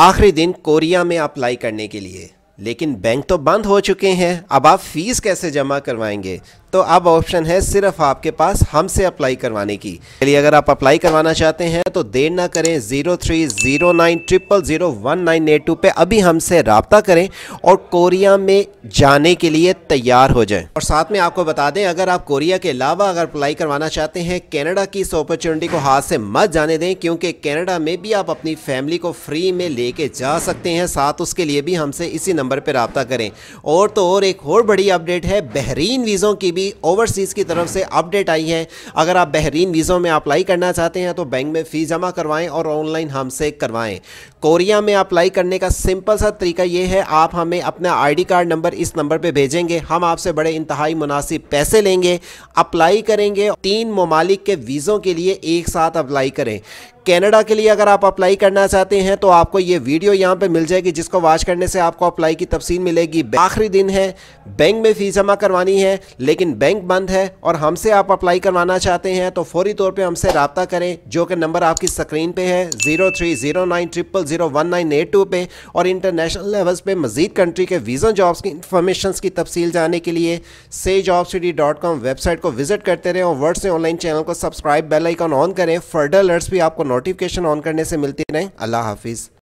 आखिरी दिन कोरिया में अप्लाई करने के लिए, लेकिन बैंक तो बंद हो चुके हैं। अब आप फीस कैसे जमा करवाएंगे? तो अब ऑप्शन है सिर्फ आपके पास हमसे अप्लाई करवाने की। चलिए, अगर आप अप्लाई करवाना चाहते हैं तो देर ना करें, 0309000198 पे अभी हमसे राब्ता करें और कोरिया में जाने के लिए तैयार हो जाएं। और साथ में आपको बता दें, अगर आप कोरिया के अलावा अगर अप्लाई करवाना चाहते हैं, कनाडा की इस अपॉर्चुनिटी को हाथ से मत जाने दें, क्योंकि कनाडा में भी आप अपनी फैमिली को फ्री में लेके जा सकते हैं। साथ उसके लिए भी हमसे इसी नंबर पर राब्ता करें। और तो और एक और बड़ी अपडेट है, बहरीन वीज़ों की ओवरसीज की तरफ से अपडेट आई है। अगर आप बहरीन वीज़ों में अप्लाई करना चाहते हैं तो बैंक में फीस जमा करवाएं और ऑनलाइन हमसे करवाएं। कोरिया में अप्लाई करने का सिंपल सा तरीका यह है, आप हमें अपना आईडी कार्ड नंबर इस नंबर पे भेजेंगे, हम आपसे बड़े इंतहाई मुनासिब पैसे लेंगे, अप्लाई करेंगे। 3 ममालिक के वीज़ों के लिए एक साथ अप्लाई करें। कनाडा के लिए अगर आप अप्लाई करना चाहते हैं तो आपको ये वीडियो यहाँ पे मिल जाएगी, जिसको वॉच करने से आपको अप्लाई की तफसील मिलेगी। आखिरी दिन है, बैंक में फ़ीस जमा करवानी है, लेकिन बैंक बंद है और हमसे आप अप्लाई करवाना चाहते हैं तो फौरी तौर पे हमसे राब्ता करें, जो कि नंबर आपकी स्क्रीन पे है, 0309000198 पे। और इंटरनेशनल लेवल्स पे मज़ीद कंट्री के वीज़ा जॉब्स की इंफॉर्मेशन की तफसील जानने के लिए sayjobcity.com वेबसाइट को विजिट करते रहें और वर्ल्ड से ऑनलाइन चैनल को सब्सक्राइब, बेल आइकन ऑन करें, फर्दर अलर्ट्स भी आपको नोटिफिकेशन ऑन करने से मिलती रहें। अल्लाह हाफिज़।